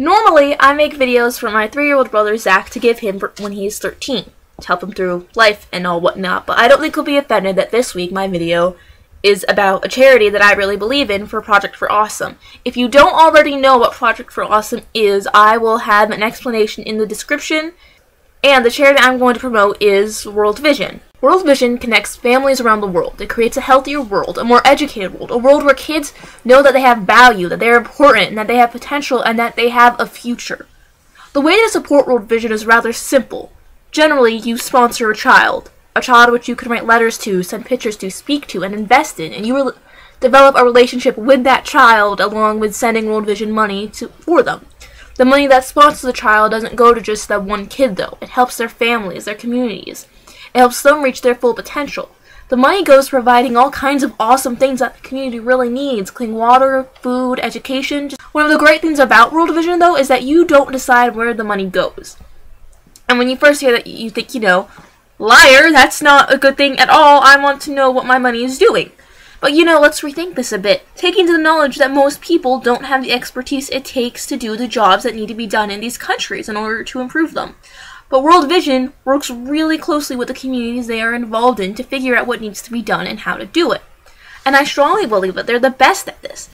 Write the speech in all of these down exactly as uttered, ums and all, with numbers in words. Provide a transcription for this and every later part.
Normally, I make videos for my three-year-old brother, Zach, to give him for when he's thirteen, to help him through life and all whatnot, but I don't think he'll be offended that this week my video is about a charity that I really believe in for Project for Awesome. If you don't already know what Project for Awesome is, I will have an explanation in the description, and the charity I'm going to promote is World Vision. World Vision connects families around the world. It creates a healthier world, a more educated world, a world where kids know that they have value, that they're important, and that they have potential, and that they have a future. The way to support World Vision is rather simple. Generally, you sponsor a child, a child which you can write letters to, send pictures to, speak to, and invest in, and you develop a relationship with that child along with sending World Vision money to, for them. The money that sponsors the child doesn't go to just that one kid, though. It helps their families, their communities. It helps them reach their full potential. The money goes to providing all kinds of awesome things that the community really needs. Clean water, food, education. One of the great things about World Vision, though, is that you don't decide where the money goes. And when you first hear that, you think, you know, liar, that's not a good thing at all. I want to know what my money is doing. But, you know, let's rethink this a bit. Taking to the knowledge that most people don't have the expertise it takes to do the jobs that need to be done in these countries in order to improve them. But World Vision works really closely with the communities they are involved in to figure out what needs to be done and how to do it. And I strongly believe that they're the best at this.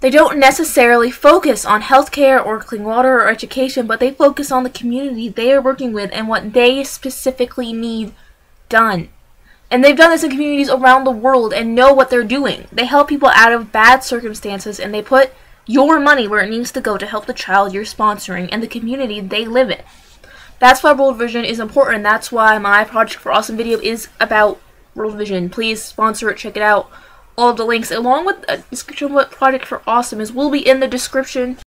They don't necessarily focus on healthcare or clean water or education, but they focus on the community they are working with and what they specifically need done. And they've done this in communities around the world and know what they're doing. They help people out of bad circumstances, and they put your money where it needs to go to help the child you're sponsoring and the community they live in. That's why World Vision is important. That's why my Project for Awesome video is about World Vision. Please sponsor it, check it out. All of the links, along with a description of what Project for Awesome is, will be in the description.